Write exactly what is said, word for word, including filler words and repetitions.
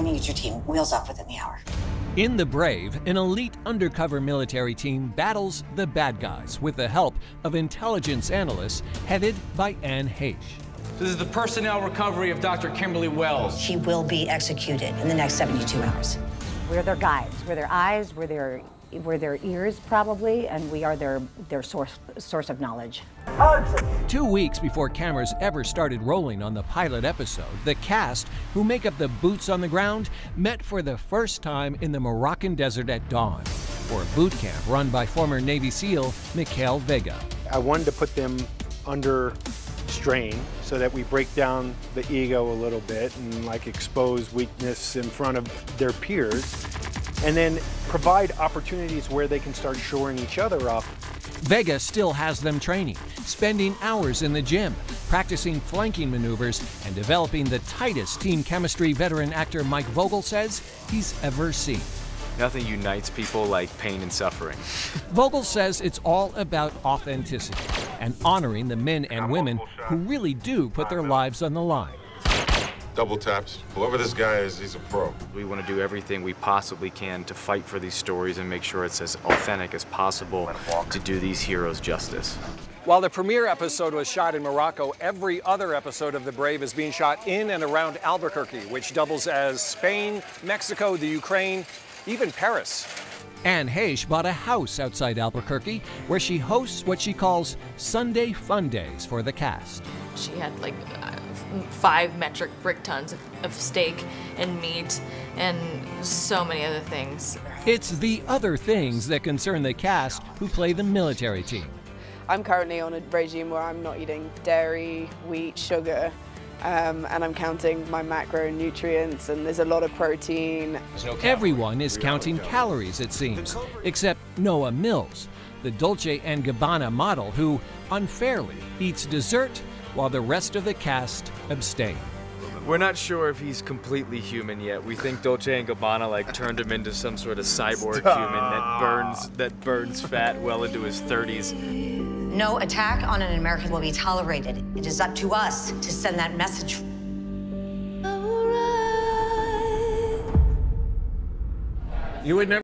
I'm gonna get your team wheels up within the hour. In The Brave, an elite undercover military team battles the bad guys with the help of intelligence analysts headed by Anne Heche. This is the personnel recovery of Doctor Kimberly Wells. She will be executed in the next seventy-two hours. We're their guides, we're their eyes, we're their, we're their ears probably, and we are their, their source, source of knowledge. Two weeks before cameras ever started rolling on the pilot episode, the cast, who make up the boots on the ground, met for the first time in the Moroccan desert at dawn for a boot camp run by former Navy SEAL Mikhail Vega. I wanted to put them under strain so that we break down the ego a little bit and like expose weakness in front of their peers, and then provide opportunities where they can start shoring each other up. Vega still has them training, spending hours in the gym, practicing flanking maneuvers, and developing the tightest team chemistry veteran actor Mike Vogel says he's ever seen. Nothing unites people like pain and suffering. Vogel says it's all about authenticity and honoring the men and women who really do put their lives on the line. Double taps. Whoever this guy is, he's a pro. We want to do everything we possibly can to fight for these stories and make sure it's as authentic as possible to do these heroes justice. While the premiere episode was shot in Morocco, every other episode of The Brave is being shot in and around Albuquerque, which doubles as Spain, Mexico, the Ukraine, even Paris. Anne Heche bought a house outside Albuquerque where she hosts what she calls Sunday Fun Days for the cast. She had like uh, five metric brick tons of, of steak and meat and so many other things. It's the other things that concern the cast who play the military team. I'm currently on a regime where I'm not eating dairy, wheat, sugar. Um, and I'm counting my macronutrients, and there's a lot of protein. No Everyone is counting calories, it seems, except Noah Mills, the Dolce and Gabbana model who unfairly eats dessert while the rest of the cast abstain. We're not sure if he's completely human yet. We think Dolce and Gabbana like turned him into some sort of cyborg Stop. human that burns, that burns fat well into his thirties. No attack on an American will be tolerated. It is up to us to send that message. You would never